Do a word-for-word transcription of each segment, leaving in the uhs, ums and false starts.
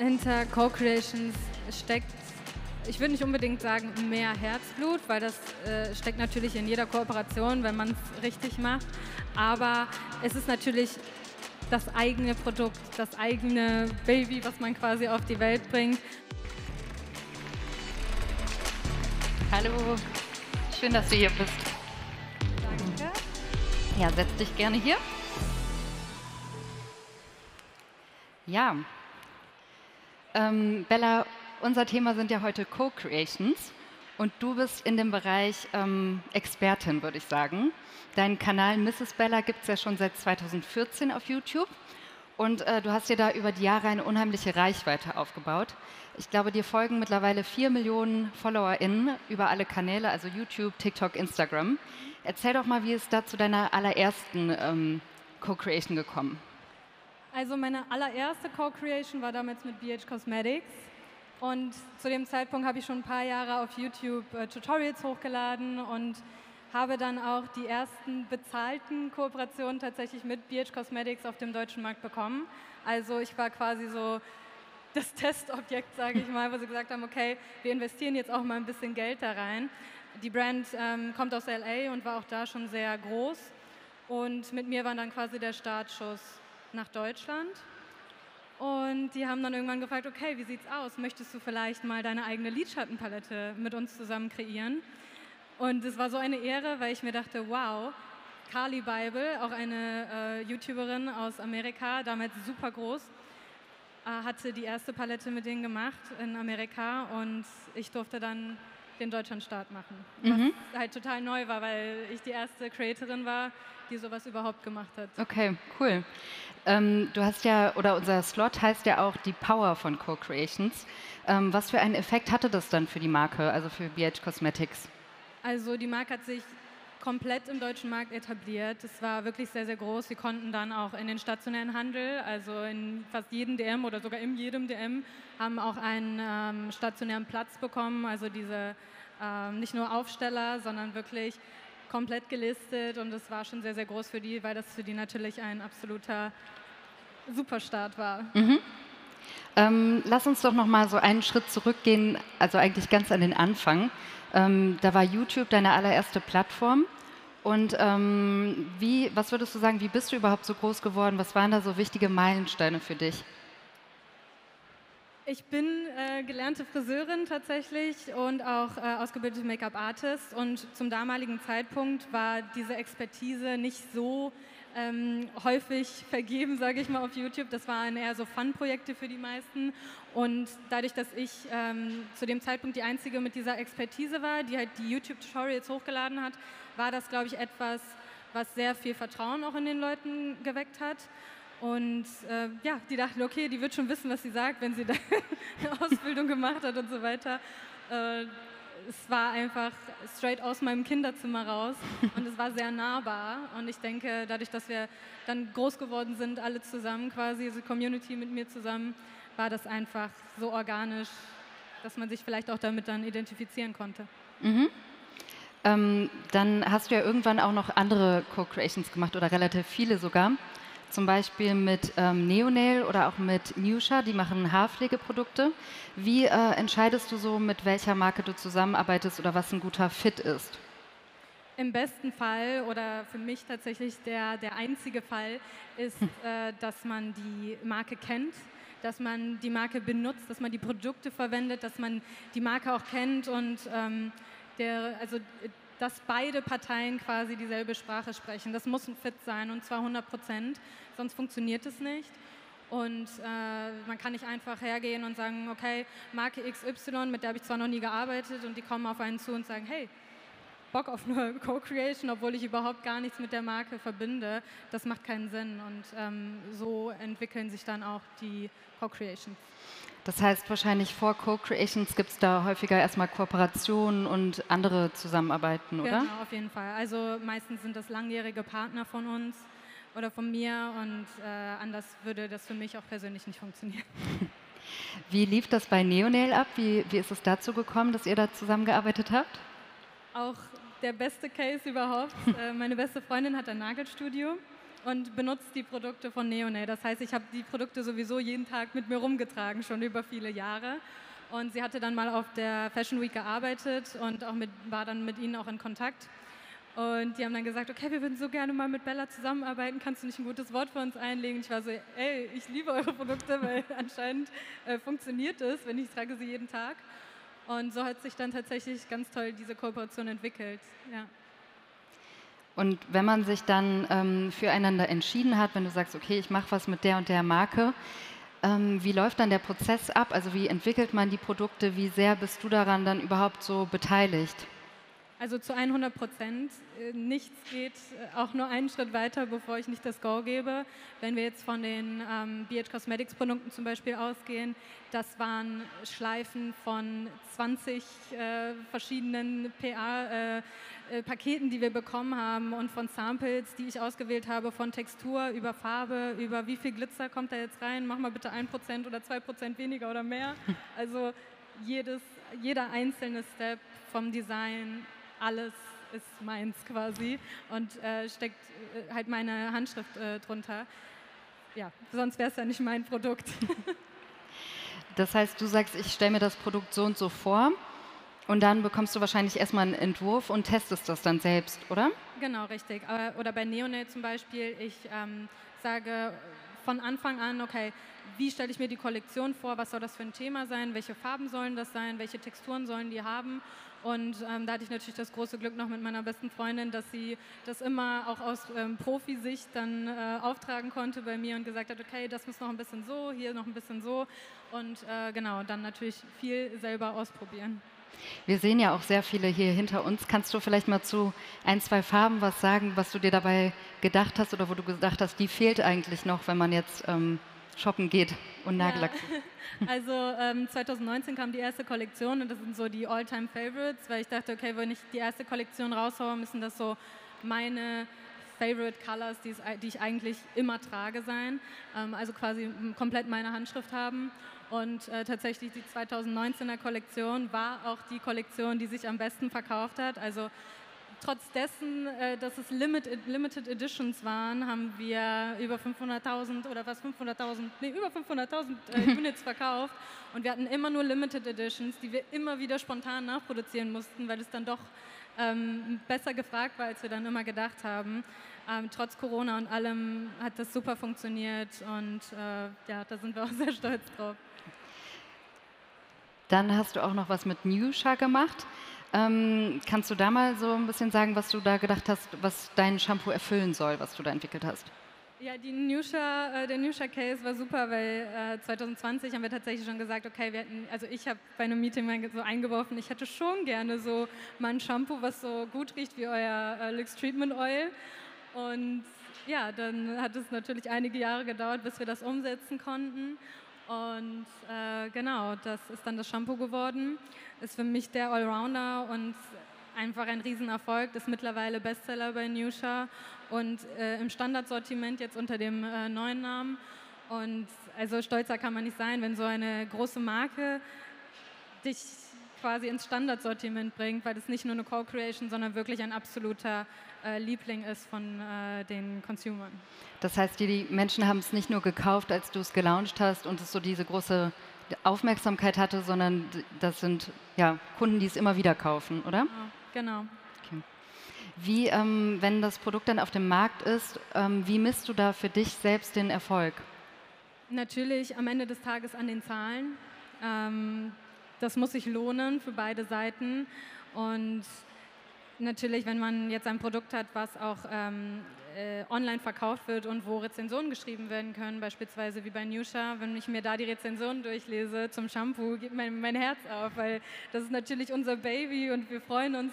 hinter Co-Creations steckt, ich würde nicht unbedingt sagen mehr Herzblut, weil das äh, steckt natürlich in jeder Kooperation, wenn man es richtig macht. Aber es ist natürlich das eigene Produkt, das eigene Baby, was man quasi auf die Welt bringt. Hallo, schön, dass du hier bist. Danke. Ja, setz dich gerne hier. Ja, ähm, Bella, unser Thema sind ja heute Co-Creations und du bist in dem Bereich ähm, Expertin, würde ich sagen. Deinen Kanal Misses Bella gibt es ja schon seit zweitausendvierzehn auf YouTube und äh, du hast dir da über die Jahre eine unheimliche Reichweite aufgebaut. Ich glaube, dir folgen mittlerweile vier Millionen FollowerInnen über alle Kanäle, also YouTube, TikTok, Instagram. Erzähl doch mal, wie es da zu deiner allerersten ähm, Co-Creation gekommen ist. Also meine allererste Co-Creation war damals mit B H Cosmetics. Und zu dem Zeitpunkt habe ich schon ein paar Jahre auf YouTube äh, Tutorials hochgeladen und habe dann auch die ersten bezahlten Kooperationen tatsächlich mit B H Cosmetics auf dem deutschen Markt bekommen. Also ich war quasi so das Testobjekt, sage ich mal, wo sie gesagt haben, okay, wir investieren jetzt auch mal ein bisschen Geld da rein. Die Brand ähm, kommt aus L A und war auch da schon sehr groß. Und mit mir war dann quasi der Startschuss nach Deutschland. Und die haben dann irgendwann gefragt, okay, wie sieht's aus? Möchtest du vielleicht mal deine eigene Lidschattenpalette mit uns zusammen kreieren? Und es war so eine Ehre, weil ich mir dachte, wow, Carly Bible, auch eine äh, YouTuberin aus Amerika, damals super groß, äh, hatte die erste Palette mit denen gemacht in Amerika und ich durfte dann den Deutschlandstart machen. Mhm. Was halt total neu war, weil ich die erste Creatorin war, die sowas überhaupt gemacht hat. Okay, cool. Ähm, du hast ja, oder unser Slot heißt ja auch die Power von Co-Creations. Ähm, was für einen Effekt hatte das dann für die Marke, also für B H Cosmetics? Also die Marke hat sich komplett im deutschen Markt etabliert. Es war wirklich sehr, sehr groß. Wir konnten dann auch in den stationären Handel, also in fast jedem D M oder sogar in jedem D M, haben auch einen ähm, stationären Platz bekommen. Also diese ähm, nicht nur Aufsteller, sondern wirklich komplett gelistet und das war schon sehr, sehr groß für die, weil das für die natürlich ein absoluter Superstart war. Mhm. Ähm, lass uns doch noch mal so einen Schritt zurückgehen, also eigentlich ganz an den Anfang. Ähm, da war YouTube deine allererste Plattform und ähm, wie, was würdest du sagen, wie bist du überhaupt so groß geworden? Was waren da so wichtige Meilensteine für dich? Ich bin äh, gelernte Friseurin tatsächlich und auch äh, ausgebildete Make-up-Artist und zum damaligen Zeitpunkt war diese Expertise nicht so ähm, häufig vergeben, sage ich mal, auf YouTube. Das waren eher so Fun-Projekte für die meisten und dadurch, dass ich ähm, zu dem Zeitpunkt die Einzige mit dieser Expertise war, die halt die YouTube-Tutorials hochgeladen hat, war das, glaube ich, etwas, was sehr viel Vertrauen auch in den Leuten geweckt hat. Und äh, ja, die dachten, okay, die wird schon wissen, was sie sagt, wenn sie da eine Ausbildung gemacht hat und so weiter. Äh, es war einfach straight aus meinem Kinderzimmer raus und es war sehr nahbar. Und ich denke, dadurch, dass wir dann groß geworden sind, alle zusammen quasi, diese Community mit mir zusammen, war das einfach so organisch, dass man sich vielleicht auch damit dann identifizieren konnte. Mhm. Ähm, dann hast du ja irgendwann auch noch andere Co-Creations gemacht oder relativ viele sogar. Zum Beispiel mit ähm, Neonail oder auch mit Newsha, die machen Haarpflegeprodukte. Wie äh, entscheidest du so, mit welcher Marke du zusammenarbeitest oder was ein guter Fit ist? Im besten Fall oder für mich tatsächlich der, der einzige Fall ist, hm. äh, dass man die Marke kennt, dass man die Marke benutzt, dass man die Produkte verwendet, dass man die Marke auch kennt und ähm, der, also dass beide Parteien quasi dieselbe Sprache sprechen. Das muss ein Fit sein und zwar hundert Prozent, sonst funktioniert es nicht. Und äh, man kann nicht einfach hergehen und sagen, okay, Marke X Y, mit der habe ich zwar noch nie gearbeitet und die kommen auf einen zu und sagen, hey, Bock auf eine Co-Creation, obwohl ich überhaupt gar nichts mit der Marke verbinde. Das macht keinen Sinn und ähm, so entwickeln sich dann auch die Co-Creations. Das heißt, wahrscheinlich vor Co-Creations gibt es da häufiger erstmal Kooperationen und andere Zusammenarbeiten, oder? Genau, auf jeden Fall. Also meistens sind das langjährige Partner von uns oder von mir und äh, anders würde das für mich auch persönlich nicht funktionieren. Wie lief das bei Neonail ab? Wie, wie ist es dazu gekommen, dass ihr da zusammengearbeitet habt? Auch der beste Case überhaupt. Meine beste Freundin hat ein Nagelstudio und benutze die Produkte von Neonail. Das heißt, ich habe die Produkte sowieso jeden Tag mit mir rumgetragen, schon über viele Jahre. Und sie hatte dann mal auf der Fashion Week gearbeitet und auch mit, war dann mit ihnen auch in Kontakt. Und die haben dann gesagt, okay, wir würden so gerne mal mit Bella zusammenarbeiten, kannst du nicht ein gutes Wort für uns einlegen? Ich war so, ey, ich liebe eure Produkte, weil anscheinend äh, funktioniert es, wenn ich trage sie jeden Tag. Und so hat sich dann tatsächlich ganz toll diese Kooperation entwickelt. Ja. Und wenn man sich dann ähm, füreinander entschieden hat, wenn du sagst, okay, ich mache was mit der und der Marke, ähm, wie läuft dann der Prozess ab? Also wie entwickelt man die Produkte? Wie sehr bist du daran dann überhaupt so beteiligt? Also zu hundert Prozent. Nichts geht auch nur einen Schritt weiter, bevor ich nicht das Go gebe. Wenn wir jetzt von den ähm, B H Cosmetics Produkten zum Beispiel ausgehen, das waren Schleifen von zwanzig äh, verschiedenen P A äh, äh, Paketen, die wir bekommen haben und von Samples, die ich ausgewählt habe, von Textur über Farbe, über wie viel Glitzer kommt da jetzt rein, mach mal bitte ein Prozent oder zwei Prozent weniger oder mehr. Also jedes, jeder einzelne Step vom Design, alles ist meins quasi und äh, steckt äh, halt meine Handschrift äh, drunter. Ja, sonst wäre es ja nicht mein Produkt. Das heißt, du sagst, ich stelle mir das Produkt so und so vor und dann bekommst du wahrscheinlich erstmal einen Entwurf und testest das dann selbst, oder? Genau, richtig. Aber, oder bei Neonail zum Beispiel, ich ähm, sage von Anfang an, okay, wie stelle ich mir die Kollektion vor, was soll das für ein Thema sein, welche Farben sollen das sein, welche Texturen sollen die haben. Und ähm, da hatte ich natürlich das große Glück noch mit meiner besten Freundin, dass sie das immer auch aus ähm, Profisicht dann äh, auftragen konnte bei mir und gesagt hat, okay, das muss noch ein bisschen so, hier noch ein bisschen so. Und äh, genau, dann natürlich viel selber ausprobieren. Wir sehen ja auch sehr viele hier hinter uns. Kannst du vielleicht mal zu ein, zwei Farben was sagen, was du dir dabei gedacht hast oder wo du gedacht hast, die fehlt eigentlich noch, wenn man jetzt ähm, shoppen geht und Nagellack. Ja. Also ähm, zweitausendneunzehn kam die erste Kollektion und das sind so die All-Time-Favorites, weil ich dachte, okay, wenn ich die erste Kollektion raushaue, müssen das so meine Favorite Colors, die ich eigentlich immer trage, sein. Ähm, also quasi komplett meine Handschrift haben. Und äh, tatsächlich die zweitausendneunzehner Kollektion war auch die Kollektion, die sich am besten verkauft hat. Also trotz dessen, äh, dass es Limited, Limited Editions waren, haben wir über fünfhunderttausend oder was fünfhunderttausend, nee, über fünfhunderttausend äh, Units verkauft. Und wir hatten immer nur Limited Editions, die wir immer wieder spontan nachproduzieren mussten, weil es dann doch ähm, besser gefragt war, als wir dann immer gedacht haben. Ähm, trotz Corona und allem hat das super funktioniert und äh, ja, da sind wir auch sehr stolz drauf. Dann hast du auch noch was mit Newsha gemacht. Ähm, kannst du da mal so ein bisschen sagen, was du da gedacht hast, was dein Shampoo erfüllen soll, was du da entwickelt hast? Ja, die Newsha, äh, der Newsha-Case war super, weil äh, zweitausendzwanzig haben wir tatsächlich schon gesagt, okay, wir hatten, also ich habe bei einem Meeting so eingeworfen, ich hätte schon gerne so mal ein Shampoo, was so gut riecht wie euer äh, Lux Treatment Oil. Und ja, dann hat es natürlich einige Jahre gedauert, bis wir das umsetzen konnten. Und äh, genau, das ist dann das Shampoo geworden. Ist für mich der Allrounder und einfach ein Riesenerfolg. Ist mittlerweile Bestseller bei Newsha und äh, im Standardsortiment jetzt unter dem äh, neuen Namen. Und also stolzer kann man nicht sein, wenn so eine große Marke dich quasi ins Standardsortiment bringt, weil das nicht nur eine Co-Creation, sondern wirklich ein absoluter äh, Liebling ist von äh, den Consumern. Das heißt, die, die Menschen haben es nicht nur gekauft, als du es gelauncht hast und es so diese große Aufmerksamkeit hatte, sondern das sind ja Kunden, die es immer wieder kaufen, oder? Genau. Okay. Wie, ähm, wenn das Produkt dann auf dem Markt ist, ähm, wie misst du da für dich selbst den Erfolg? Natürlich am Ende des Tages an den Zahlen. Ähm, Das muss sich lohnen für beide Seiten und natürlich, wenn man jetzt ein Produkt hat, was auch ähm, äh, online verkauft wird und wo Rezensionen geschrieben werden können, beispielsweise wie bei Newsha, wenn ich mir da die Rezensionen durchlese zum Shampoo, geht mein, mein Herz auf, weil das ist natürlich unser Baby und wir freuen uns,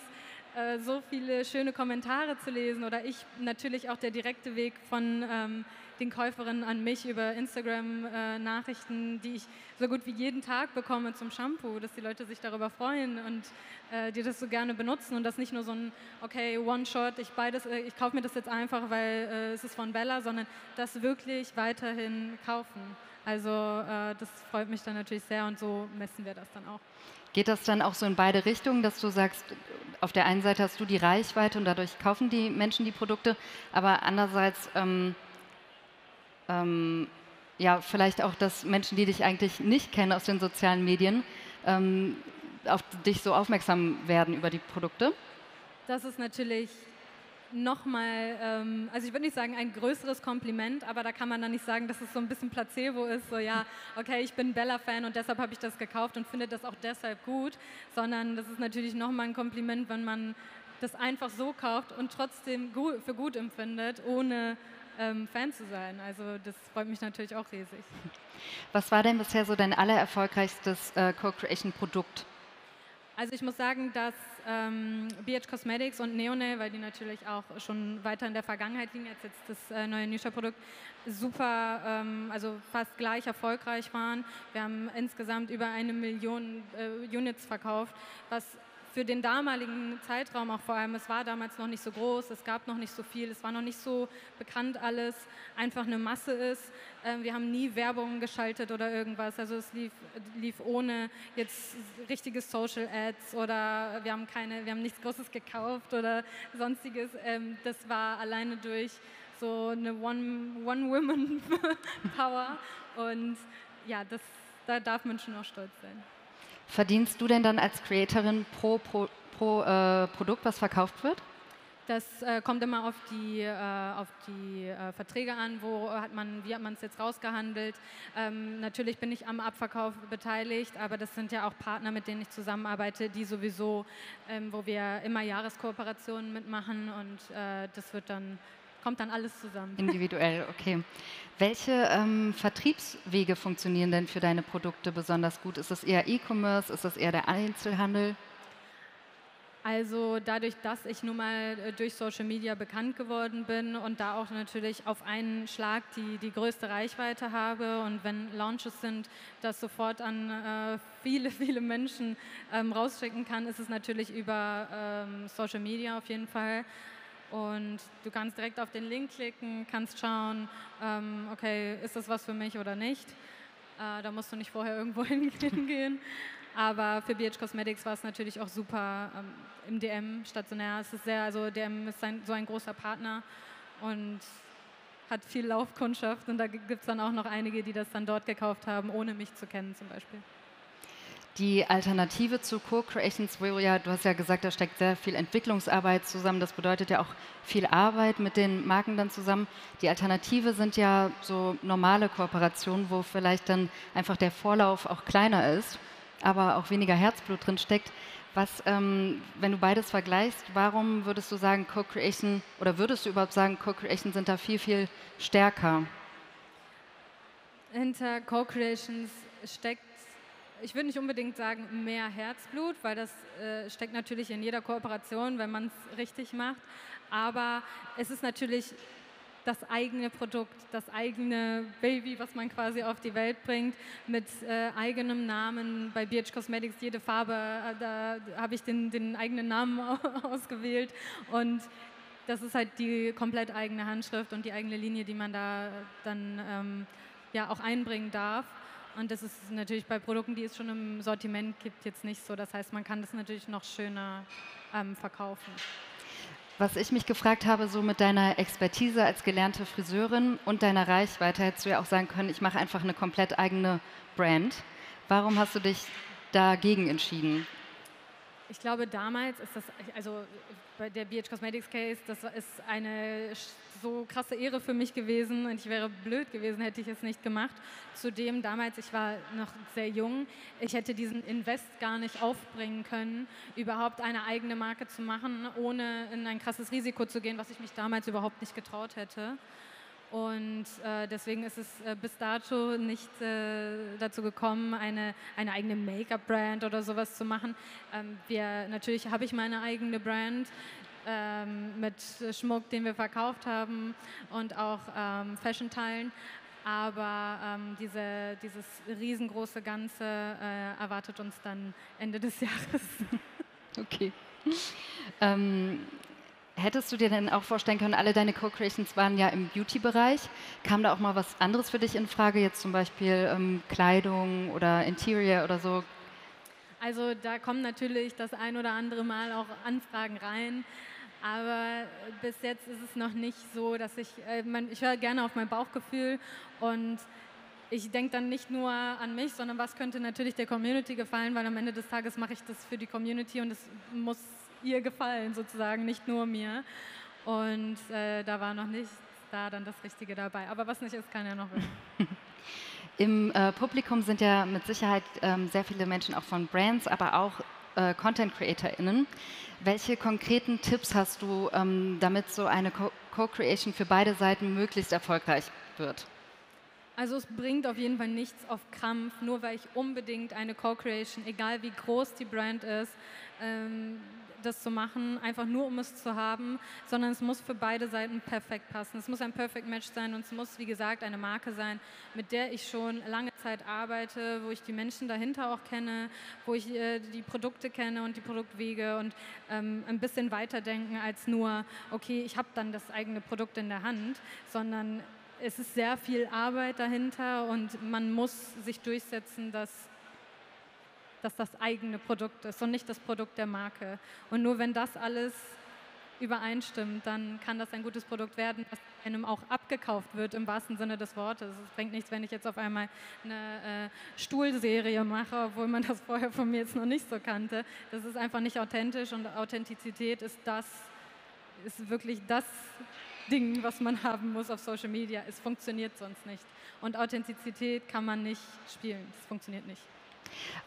äh, so viele schöne Kommentare zu lesen oder ich natürlich auch der direkte Weg von ähm, den Käuferinnen an mich über Instagram-Nachrichten, äh, die ich so gut wie jeden Tag bekomme zum Shampoo, dass die Leute sich darüber freuen und äh, die das so gerne benutzen und das nicht nur so ein, okay, One-Shot, ich, äh, ich kaufe mir das jetzt einfach, weil äh, es ist von Bella, sondern das wirklich weiterhin kaufen. Also äh, das freut mich dann natürlich sehr und so messen wir das dann auch. Geht das dann auch so in beide Richtungen, dass du sagst, auf der einen Seite hast du die Reichweite und dadurch kaufen die Menschen die Produkte, aber andererseits ähm, ähm, ja, vielleicht auch, dass Menschen, die dich eigentlich nicht kennen aus den sozialen Medien, ähm, auf dich so aufmerksam werden über die Produkte? Das ist natürlich nochmal, ähm, also ich würde nicht sagen ein größeres Kompliment, aber da kann man dann nicht sagen, dass es so ein bisschen Placebo ist, so ja, okay, ich bin Bella-Fan und deshalb habe ich das gekauft und finde das auch deshalb gut, sondern das ist natürlich nochmal ein Kompliment, wenn man das einfach so kauft und trotzdem gut, für gut empfindet, ohne ähm, Fan zu sein. Also das freut mich natürlich auch riesig. Was war denn bisher so dein allererfolgreichstes äh, Co-Creation-Produkt? Also ich muss sagen, dass ähm, B H Cosmetics und Neonail, weil die natürlich auch schon weiter in der Vergangenheit liegen, als jetzt das äh, neue Newsha-Produkt, super, ähm, also fast gleich erfolgreich waren. Wir haben insgesamt über eine Million äh, Units verkauft, was für den damaligen Zeitraum auch vor allem, es war damals noch nicht so groß, es gab noch nicht so viel, es war noch nicht so bekannt alles, einfach eine Masse ist. Ähm, wir haben nie Werbung geschaltet oder irgendwas, also es lief, lief ohne jetzt richtige Social Ads oder wir haben, keine, wir haben nichts Großes gekauft oder sonstiges. Ähm, das war alleine durch so eine One-Woman-Power und ja, das, da darf man schon auch stolz sein. Verdienst du denn dann als Creatorin pro, pro, pro äh, Produkt, was verkauft wird? Das äh, kommt immer auf die, äh, auf die äh, Verträge an, wo hat man, wie hat man es jetzt rausgehandelt. Ähm, natürlich bin ich am Abverkauf beteiligt, aber das sind ja auch Partner, mit denen ich zusammenarbeite, die sowieso, ähm, wo wir immer Jahreskooperationen mitmachen und äh, das wird dann, kommt dann alles zusammen. Individuell, okay. Welche ähm, Vertriebswege funktionieren denn für deine Produkte besonders gut? Ist das eher E-Commerce? Ist das eher der Einzelhandel? Also dadurch, dass ich nun mal durch Social Media bekannt geworden bin und da auch natürlich auf einen Schlag die, die größte Reichweite habe und wenn Launches sind, das sofort an äh, viele, viele Menschen ähm, rausschicken kann, ist es natürlich über ähm, Social Media auf jeden Fall. Und du kannst direkt auf den Link klicken, kannst schauen, ähm, okay, ist das was für mich oder nicht. Äh, da musst du nicht vorher irgendwo hingehen. Aber für B H Cosmetics war es natürlich auch super ähm, im D M stationär. Es ist sehr, also D M ist ein, so ein großer Partner und hat viel Laufkundschaft. Und da gibt es dann auch noch einige, die das dann dort gekauft haben, ohne mich zu kennen zum Beispiel. Die Alternative zu Co-Creations, ja, du hast ja gesagt, da steckt sehr viel Entwicklungsarbeit zusammen. Das bedeutet ja auch viel Arbeit mit den Marken dann zusammen. Die Alternative sind ja so normale Kooperationen, wo vielleicht dann einfach der Vorlauf auch kleiner ist, aber auch weniger Herzblut drin steckt. Was, ähm, wenn du beides vergleichst, warum würdest du sagen, Co-Creation, oder würdest du überhaupt sagen, Co-Creations sind da viel, viel stärker? Hinter Co-Creations steckt, ich würde nicht unbedingt sagen, mehr Herzblut, weil das äh, steckt natürlich in jeder Kooperation, wenn man es richtig macht. Aber es ist natürlich das eigene Produkt, das eigene Baby, was man quasi auf die Welt bringt, mit äh, eigenem Namen. Bei B H Cosmetics, jede Farbe, äh, da habe ich den, den eigenen Namen ausgewählt. Und das ist halt die komplett eigene Handschrift und die eigene Linie, die man da dann ähm, ja, auch einbringen darf. Und das ist natürlich bei Produkten, die es schon im Sortiment gibt, jetzt nicht so. Das heißt, man kann das natürlich noch schöner ähm, verkaufen. Was ich mich gefragt habe, so mit deiner Expertise als gelernte Friseurin und deiner Reichweite, hättest du ja auch sagen können, ich mache einfach eine komplett eigene Brand. Warum hast du dich dagegen entschieden? Ich glaube, damals ist das, also bei der B H Cosmetics Case, das ist eine so krasse Ehre für mich gewesen und ich wäre blöd gewesen, hätte ich es nicht gemacht. Zudem damals, ich war noch sehr jung, ich hätte diesen Invest gar nicht aufbringen können, überhaupt eine eigene Marke zu machen, ohne in ein krasses Risiko zu gehen, was ich mich damals überhaupt nicht getraut hätte. Und äh, deswegen ist es äh, bis dato nicht äh, dazu gekommen, eine, eine eigene Make-up-Brand oder sowas zu machen. Ähm, wir, natürlich habe ich meine eigene Brand ähm, mit Schmuck, den wir verkauft haben und auch ähm, Fashion-Teilen. Aber ähm, diese, dieses riesengroße Ganze äh, erwartet uns dann Ende des Jahres. Okay. ähm Hättest du dir denn auch vorstellen können, alle deine Co-Creations waren ja im Beauty-Bereich. Kam da auch mal was anderes für dich in Frage, jetzt zum Beispiel ähm, Kleidung oder Interior oder so? Also da kommen natürlich das ein oder andere Mal auch Anfragen rein, aber bis jetzt ist es noch nicht so, dass ich, äh, man, ich höre gerne auf mein Bauchgefühl und ich denke dann nicht nur an mich, sondern was könnte natürlich der Community gefallen, weil am Ende des Tages mache ich das für die Community und es muss ihr gefallen sozusagen, nicht nur mir. Und äh, da war noch nicht da dann das Richtige dabei. Aber was nicht ist, kann ja noch werden. Im äh, Publikum sind ja mit Sicherheit ähm, sehr viele Menschen auch von Brands, aber auch äh, Content-CreatorInnen. Welche konkreten Tipps hast du, ähm, damit so eine Co-Creation für beide Seiten möglichst erfolgreich wird? Also es bringt auf jeden Fall nichts auf Krampf, nur weil ich unbedingt eine Co-Creation, egal wie groß die Brand ist, ähm, das zu machen, einfach nur um es zu haben, sondern es muss für beide Seiten perfekt passen. Es muss ein Perfect Match sein und es muss, wie gesagt, eine Marke sein, mit der ich schon lange Zeit arbeite, wo ich die Menschen dahinter auch kenne, wo ich äh, die Produkte kenne und die Produktwege und ähm, ein bisschen weiterdenken als nur, okay, ich habe dann das eigene Produkt in der Hand, sondern es ist sehr viel Arbeit dahinter und man muss sich durchsetzen, dass, dass das eigene Produkt ist und nicht das Produkt der Marke. Und nur wenn das alles übereinstimmt, dann kann das ein gutes Produkt werden, das einem auch abgekauft wird, im wahrsten Sinne des Wortes. Es bringt nichts, wenn ich jetzt auf einmal eine äh, Stuhlserie mache, obwohl man das vorher von mir jetzt noch nicht so kannte. Das ist einfach nicht authentisch und Authentizität ist das, ist wirklich das Ding, was man haben muss auf Social Media. Es funktioniert sonst nicht. Und Authentizität kann man nicht spielen. Das funktioniert nicht.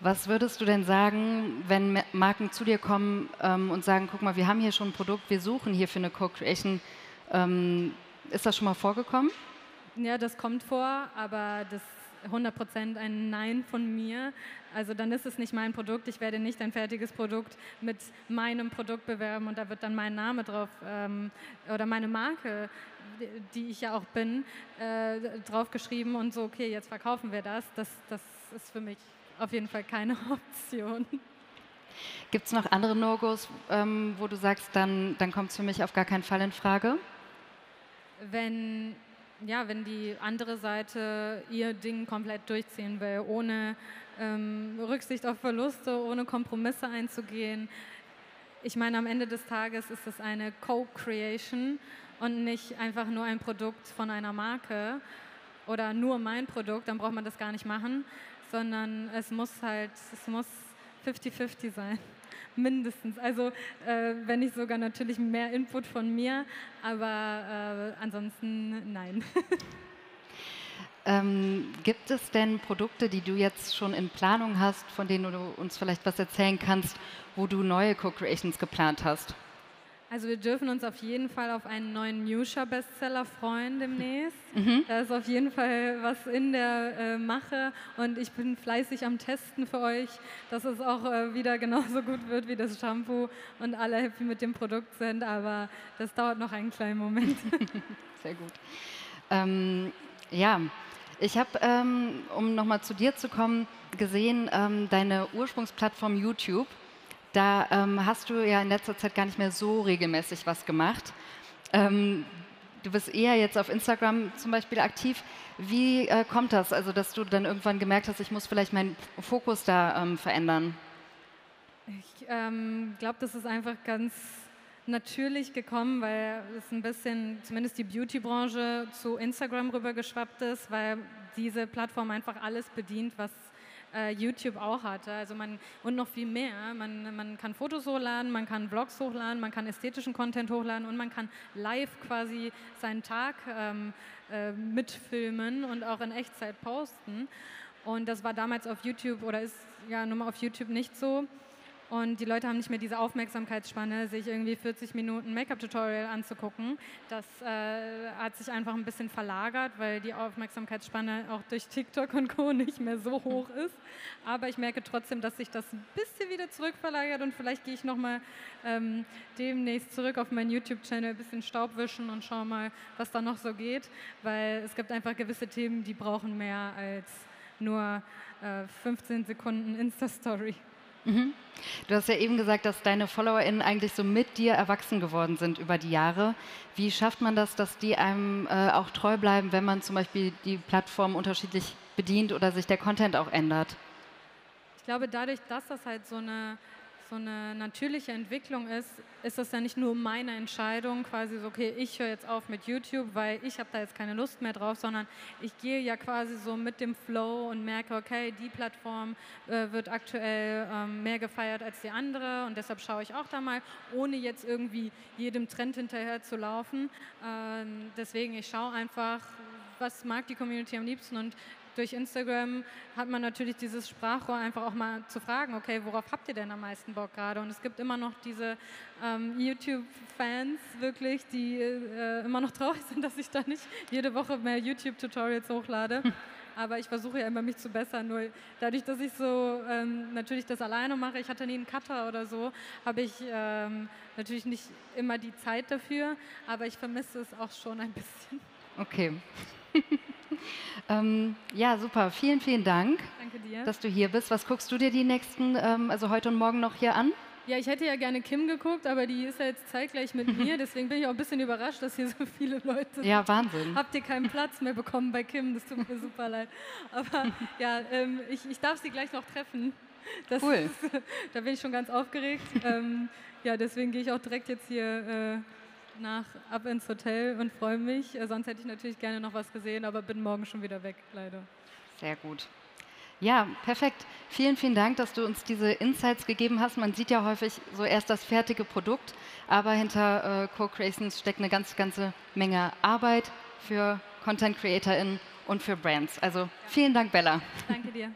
Was würdest du denn sagen, wenn Marken zu dir kommen ähm, und sagen, guck mal, wir haben hier schon ein Produkt, wir suchen hier für eine Co-Creation. Ähm, ist das schon mal vorgekommen? Ja, das kommt vor, aber das hundert Prozent ein Nein von mir. Also dann ist es nicht mein Produkt. Ich werde nicht ein fertiges Produkt mit meinem Produkt bewerben und da wird dann mein Name drauf ähm, oder meine Marke, die ich ja auch bin, äh, draufgeschrieben und so, okay, jetzt verkaufen wir das. Das, das ist für mich auf jeden Fall keine Option. Gibt es noch andere No-Gos, ähm, wo du sagst, dann, dann kommt es für mich auf gar keinen Fall in Frage? Wenn... Ja, wenn die andere Seite ihr Ding komplett durchziehen will, ohne ähm, Rücksicht auf Verluste, ohne Kompromisse einzugehen. Ich meine, am Ende des Tages ist es eine Co-Creation und nicht einfach nur ein Produkt von einer Marke oder nur mein Produkt, dann braucht man das gar nicht machen, sondern es muss halt, es muss fifty fifty sein. Mindestens. Also äh, wenn nicht sogar natürlich mehr Input von mir, aber äh, ansonsten nein. ähm, gibt es denn Produkte, die du jetzt schon in Planung hast, von denen du uns vielleicht was erzählen kannst, wo du neue Co-Creations geplant hast? Also wir dürfen uns auf jeden Fall auf einen neuen Newsha-Bestseller freuen demnächst. Mhm. Da ist auf jeden Fall was in der äh, Mache und ich bin fleißig am Testen für euch, dass es auch äh, wieder genauso gut wird wie das Shampoo und alle happy mit dem Produkt sind, aber das dauert noch einen kleinen Moment. Sehr gut. Ähm, ja, ich habe, ähm, um nochmal zu dir zu kommen, gesehen, ähm, deine Ursprungsplattform YouTube. Da ähm, hast du ja in letzter Zeit gar nicht mehr so regelmäßig was gemacht. Ähm, du bist eher jetzt auf Instagram zum Beispiel aktiv. Wie äh, kommt das, also dass du dann irgendwann gemerkt hast, ich muss vielleicht meinen Fokus da ähm, verändern? Ich ähm, glaube, das ist einfach ganz natürlich gekommen, weil es ein bisschen, zumindest die Beauty-Branche, zu Instagram rübergeschwappt ist, weil diese Plattform einfach alles bedient, was YouTube auch hatte, also man, und noch viel mehr. Man, man kann Fotos hochladen, man kann Blogs hochladen, man kann ästhetischen Content hochladen und man kann live quasi seinen Tag ähm, äh, mitfilmen und auch in Echtzeit posten. Und das war damals auf YouTube oder ist ja nun mal auf YouTube nicht so. Und die Leute haben nicht mehr diese Aufmerksamkeitsspanne, sich irgendwie vierzig Minuten Make-up-Tutorial anzugucken. Das äh, hat sich einfach ein bisschen verlagert, weil die Aufmerksamkeitsspanne auch durch TikTok und Co. nicht mehr so hoch ist. Aber ich merke trotzdem, dass sich das ein bisschen wieder zurückverlagert und vielleicht gehe ich nochmal ähm, demnächst zurück auf meinen YouTube-Channel, ein bisschen Staub wischen und schaue mal, was da noch so geht. Weil es gibt einfach gewisse Themen, die brauchen mehr als nur äh, fünfzehn Sekunden Insta-Story. Mhm. Du hast ja eben gesagt, dass deine FollowerInnen eigentlich so mit dir erwachsen geworden sind über die Jahre. Wie schafft man das, dass die einem äh, auch treu bleiben, wenn man zum Beispiel die Plattform unterschiedlich bedient oder sich der Content auch ändert? Ich glaube, dadurch, dass das halt so eine, so eine natürliche Entwicklung ist, ist das ja nicht nur meine Entscheidung, quasi so, okay, ich höre jetzt auf mit YouTube, weil ich habe da jetzt keine Lust mehr drauf, sondern ich gehe ja quasi so mit dem Flow und merke, okay, die Plattform äh, wird aktuell ähm, mehr gefeiert als die andere und deshalb schaue ich auch da mal, ohne jetzt irgendwie jedem Trend hinterher zu laufen. Ähm, deswegen, ich schaue einfach, was mag die Community am liebsten, und durch Instagram hat man natürlich dieses Sprachrohr, einfach auch mal zu fragen, okay, worauf habt ihr denn am meisten Bock gerade? Und es gibt immer noch diese ähm, YouTube-Fans wirklich, die äh, immer noch traurig sind, dass ich da nicht jede Woche mehr YouTube-Tutorials hochlade. Hm. Aber ich versuche ja immer, mich zu bessern. Nur dadurch, dass ich so ähm, natürlich das alleine mache, ich hatte nie einen Cutter oder so, habe ich ähm, natürlich nicht immer die Zeit dafür, aber ich vermisse es auch schon ein bisschen. Okay. ähm, ja, super. Vielen, vielen Dank, Danke dir. Dass du hier bist. Was guckst du dir die nächsten, ähm, also heute und morgen noch hier an? Ja, ich hätte ja gerne Kim geguckt, aber die ist ja jetzt zeitgleich mit mir. Deswegen bin ich auch ein bisschen überrascht, dass hier so viele Leute sind. Ja, Wahnsinn. Habt ihr keinen Platz mehr bekommen bei Kim? Das tut mir super leid. Aber ja, ähm, ich, ich darf sie gleich noch treffen. Das cool. Ist, da bin ich schon ganz aufgeregt. ähm, ja, deswegen gehe ich auch direkt jetzt hier... Äh, nach ab ins Hotel und freue mich. Sonst hätte ich natürlich gerne noch was gesehen, aber bin morgen schon wieder weg, leider. Sehr gut. Ja, perfekt. Vielen, vielen Dank, dass du uns diese Insights gegeben hast. Man sieht ja häufig so erst das fertige Produkt, aber hinter äh, Co-Creations steckt eine ganz, ganze Menge Arbeit für Content-CreatorInnen und für Brands. Also vielen Dank, Bella. Danke dir.